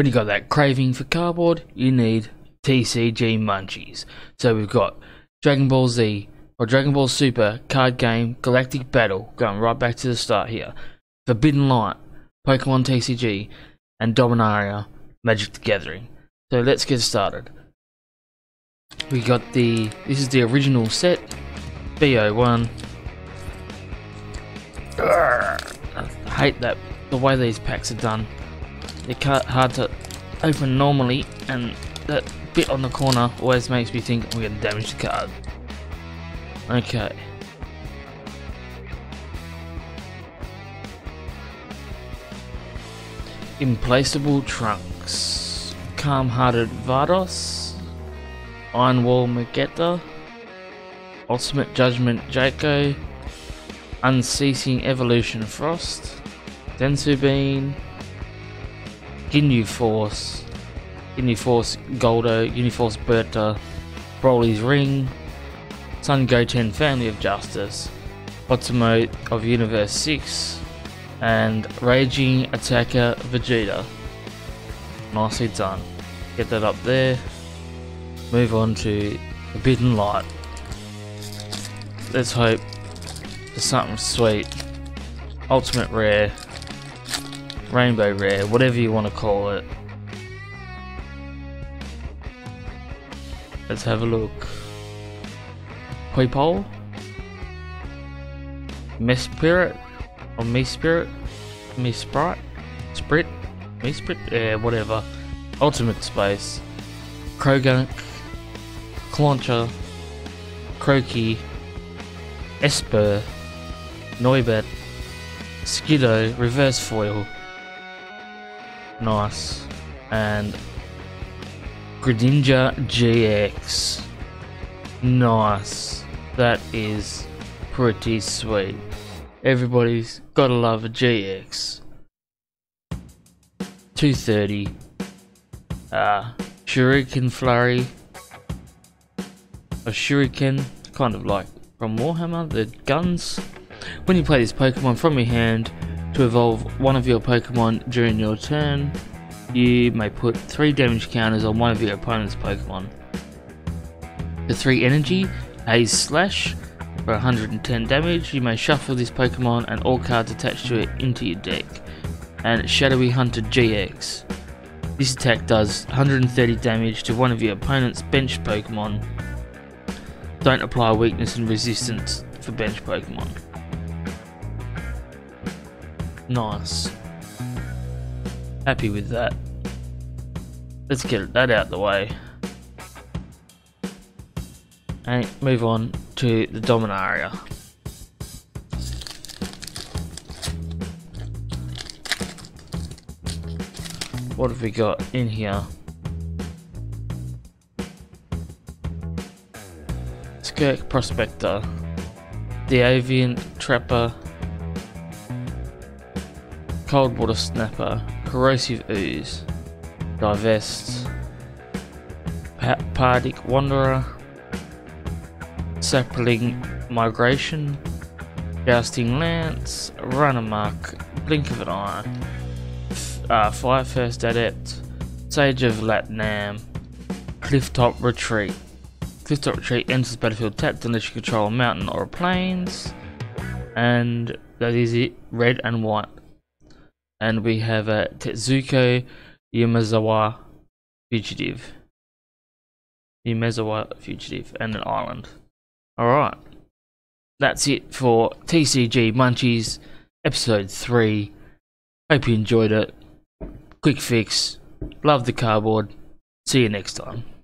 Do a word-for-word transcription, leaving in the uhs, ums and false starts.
When you got that craving for cardboard, you need T C G munchies. So we've got Dragon Ball Z or Dragon Ball Super card game, Galactic Battle, going right back to the start here, Forbidden Light, Pokemon T C G, and Dominaria, Magic the Gathering. So let's get started. We got the, this is the original set, B oh one. I hate that, the way these packs are done. They're hard to open normally, and that bit on the corner always makes me think I'm going to damage the card. Okay. Implacable Trunks, Calm-Hearted Vardos, Ironwall Magetta, Ultimate Judgment Jayco, Unceasing Evolution Frost, Densu Bean, Ginyu Force, Ginyu Force Goldo, Ginyu Force Bertha, Broly's Ring, Sun Goten Family of Justice, Otomo of Universe six, and Raging Attacker Vegeta. Nicely done. Get that up there. Move on to Forbidden Light. Let's hope for something sweet. Ultimate Rare, Rainbow Rare, whatever you want to call it. Let's have a look. Quipole, Mesprit, or Mesprit, Mesprit, Sprit, Mesprit, yeah, whatever. Ultimate Space, Croagunk, Clauncher, Kroki, Espurr, Noibat, Skiddo, Reverse Foil, nice, and Greninja G X. Nice. That is pretty sweet. Everybody's gotta love a G X. two thirty. Uh, Shuriken Flurry. A Shuriken, kind of like from Warhammer, the guns. When you play this Pokemon from your hand to evolve one of your Pokemon during your turn, you may put three damage counters on one of your opponent's Pokemon. For three energy, Haze Slash, for one hundred ten damage, you may shuffle this Pokemon and all cards attached to it into your deck. And Shadowy Hunter G X. This attack does one hundred thirty damage to one of your opponent's bench Pokemon. Don't apply weakness and resistance for bench Pokemon. Nice. Happy with that. Let's get that out of the way. And move on to the Dominaria. What have we got in here? Skirk Prospector, the Avian Trapper, Cold Water Snapper, Corrosive Ooze, Divest, Pardic Wanderer, Sapling Migration, Jousting Lance, Run Amok, Blink of an Eye, uh, Fire First Adept, Sage of Latnam, Clifftop Retreat. Clifftop Retreat enters battlefield tapped unless you control a mountain or a plains, and that is it, red and white. And we have a Tetsuko Yumezawa Fugitive, Yumezawa Fugitive, and an island. Alright, that's it for T C G Munchies episode three. Hope you enjoyed it. Quick fix. Love the cardboard. See you next time.